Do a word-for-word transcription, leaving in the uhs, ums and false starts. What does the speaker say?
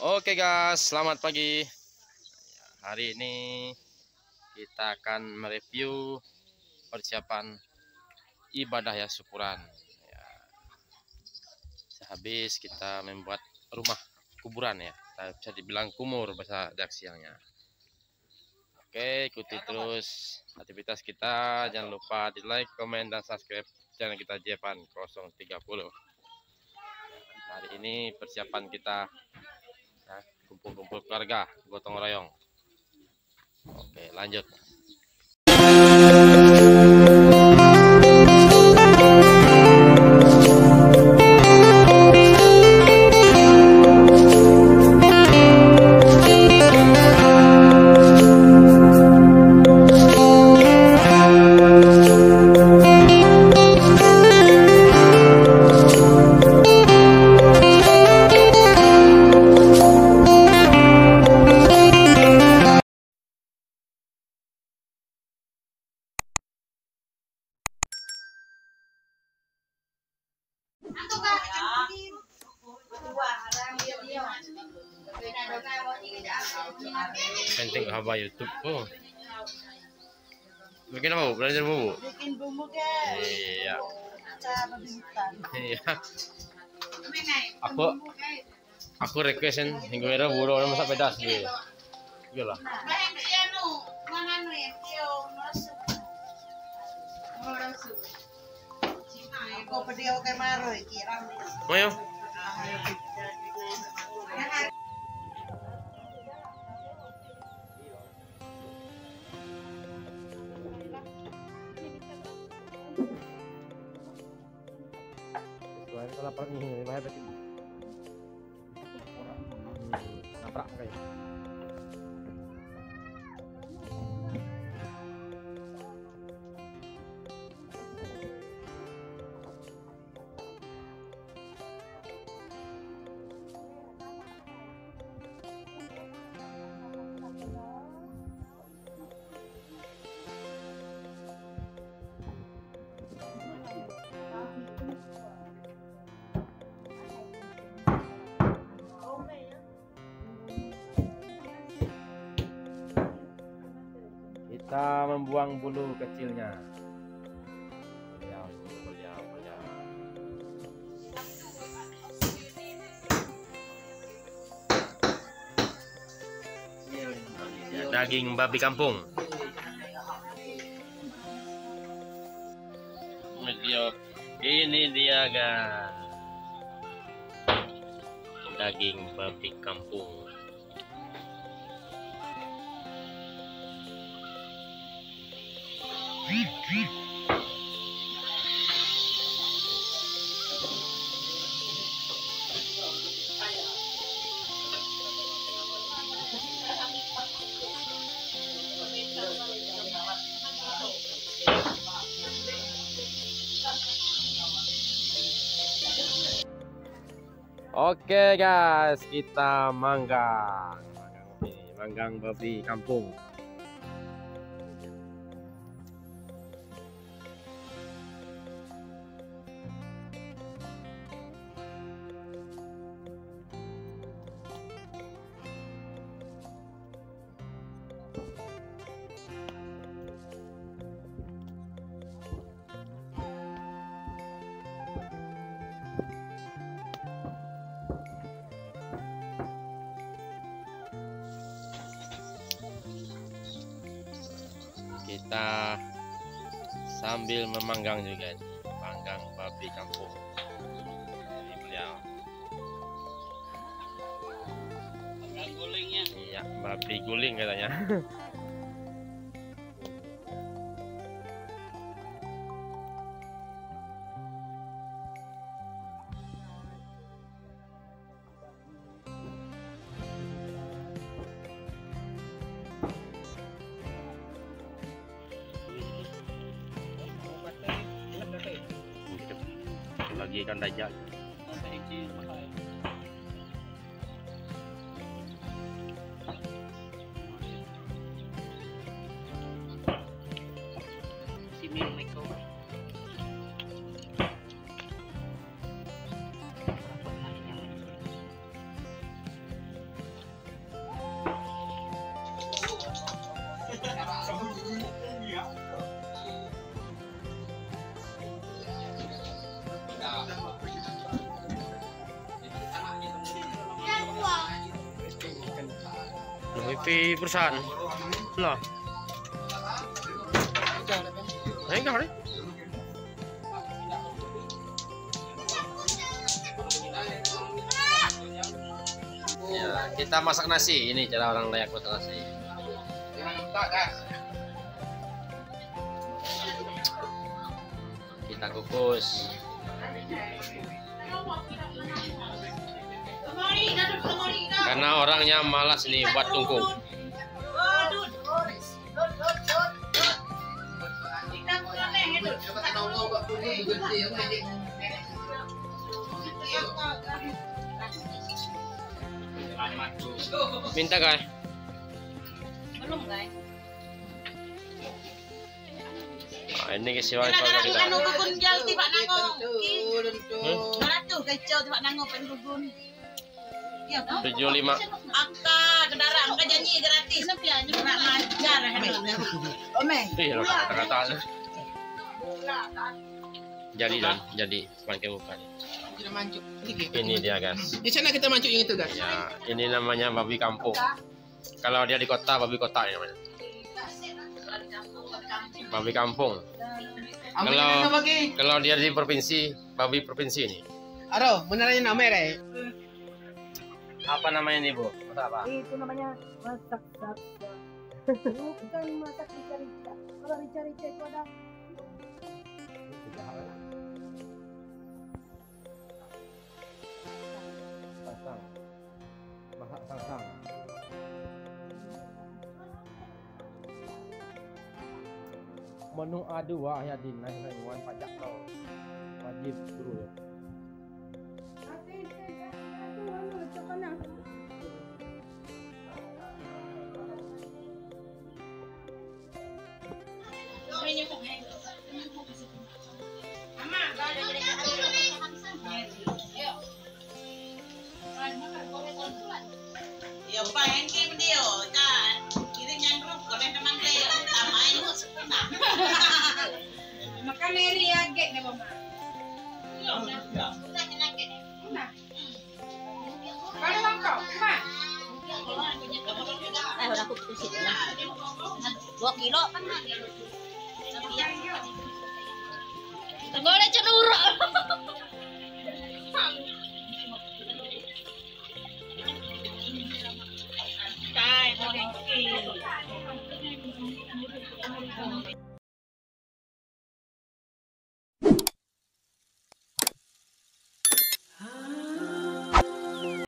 Oke guys, selamat pagi. Hari ini kita akan mereview persiapan ibadah ya syukuran ya. Habis kita membuat rumah kuburan ya, bisa dibilang kumur bahasa Dayak Siangnya. Oke, ikuti terus aktivitas kita. Jangan lupa di like, komen, dan subscribe channel kita Jepan nol tiga nol. Hari ini persiapan kita kumpul-kumpul keluarga, gotong royong. Oke, lanjut. Penting apa YouTube? Oh, bikin apa? Belajar bumbu. Bikin bumbu guys. Iya. Iya. Aku, aku requestin minggu merah buru orang masak pedas gitu. Gila. Ayo. Kalau pergi ini bahaya betul. Naprak kayak. Kita membuang bulu kecilnya. Beliau, beliau, beliau. Daging babi kampung. Ini dia guys, daging babi kampung. Oke guys, kita manggang, manggang babi kampung. Kita sambil memanggang juga, panggang babi kampung. Ini beliau. Panggang gulingnya. Iya, babi guling katanya. Lagi ikan dajak. Mimpi perusahaan. Nah. Naik kali. Ya, kita masak nasi. Ini cara orang Dayak masak nasi. Kita kukus. Karena orangnya malas nih buat tungku. Minta guys. Belum guys. Nah, ini ke siwa kalau kita. Hmm? tujuh lima. Angka kendaraan, angka janji gratis. Jadi dan jadi pakai muka. Ini dia guys. Di sana kita mancuk yang itu guys. Ya, ini namanya babi kampung. Kalau dia di kota, babi kota ya namanya. Babi kampung. Kalau kalau dia di provinsi, babi provinsi ini. Aro, beneran nama ya? Apa namanya ini Bu? Masak apa? Itu namanya masak bakso. Bukan masak rica-rica. Kalau rica-rica itu ada. Pasang. Masak pasang. Menu A dua ya di naikan pajak kau. Wajib suruh ya. dua kilo kan tergolek cenuruk.